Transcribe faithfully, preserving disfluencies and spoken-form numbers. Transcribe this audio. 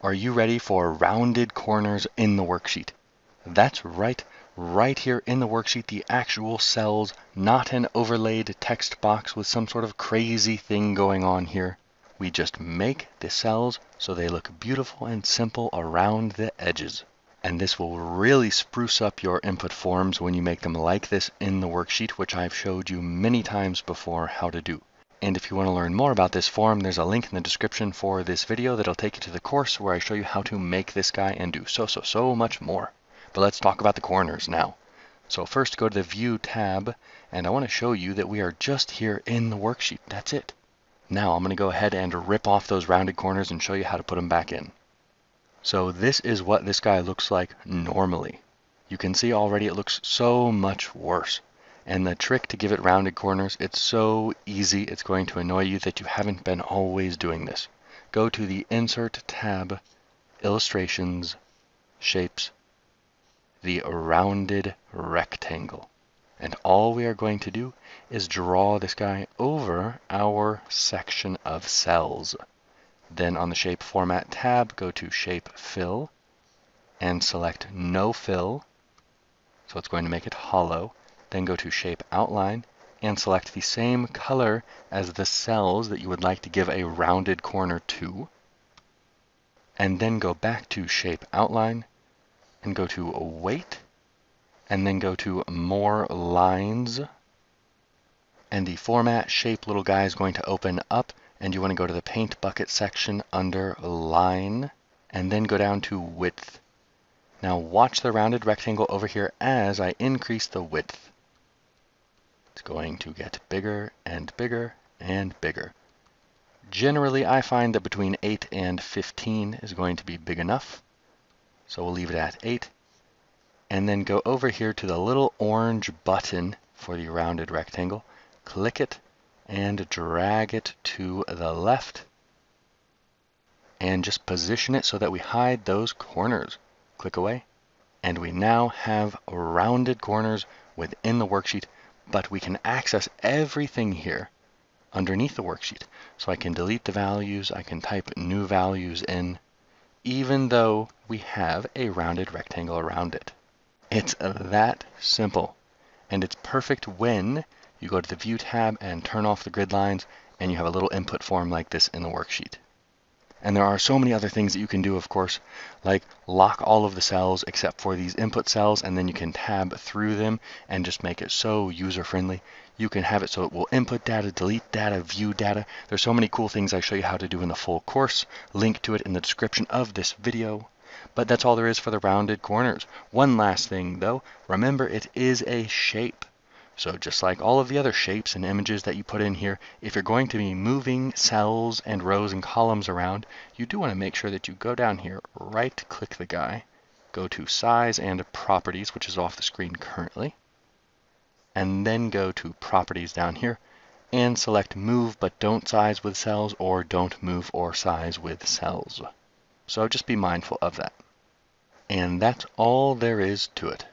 Are you ready for rounded corners in the worksheet? That's right, right here in the worksheet, the actual cells, not an overlaid text box with some sort of crazy thing going on here. We just make the cells so they look beautiful and simple around the edges. And this will really spruce up your input forms when you make them like this in the worksheet, which I've showed you many times before how to do. And if you want to learn more about this form, there's a link in the description for this video that'll take you to the course where I show you how to make this guy and do so, so, so much more. But let's talk about the corners now. So first go to the View tab, and I want to show you that we are just here in the worksheet. That's it. Now I'm going to go ahead and rip off those rounded corners and show you how to put them back in. So this is what this guy looks like normally. You can see already it looks so much worse. And the trick to give it rounded corners, it's so easy, it's going to annoy you that you haven't been always doing this. Go to the Insert tab, Illustrations, Shapes, the Rounded Rectangle. And all we are going to do is draw this guy over our section of cells. Then on the Shape Format tab, go to Shape Fill, and select No Fill, so it's going to make it hollow. Then go to Shape Outline and select the same color as the cells that you would like to give a rounded corner to. And then go back to Shape Outline and go to Weight, and then go to More Lines. And the Format Shape little guy is going to open up, and you want to go to the Paint Bucket section under Line, and then go down to Width. Now watch the rounded rectangle over here as I increase the width. It's going to get bigger and bigger and bigger. Generally, I find that between eight and fifteen is going to be big enough. So we'll leave it at eight. And then go over here to the little orange button for the rounded rectangle. Click it and drag it to the left. And just position it so that we hide those corners. Click away. And we now have rounded corners within the worksheet, but we can access everything here underneath the worksheet. So I can delete the values, I can type new values in, even though we have a rounded rectangle around it. It's that simple. And it's perfect when you go to the View tab and turn off the grid lines, and you have a little input form like this in the worksheet. And there are so many other things that you can do, of course, like lock all of the cells except for these input cells, and then you can tab through them and just make it so user-friendly. You can have it so it will input data, delete data, view data. There's so many cool things I show you how to do in the full course. Link to it in the description of this video. But that's all there is for the rounded corners. One last thing, though. Remember, it is a shape. So just like all of the other shapes and images that you put in here, if you're going to be moving cells and rows and columns around, you do want to make sure that you go down here, right-click the guy, go to Size and Properties, which is off the screen currently, and then go to Properties down here, and select Move but Don't Size with Cells, or Don't Move or Size with Cells. So just be mindful of that. And that's all there is to it.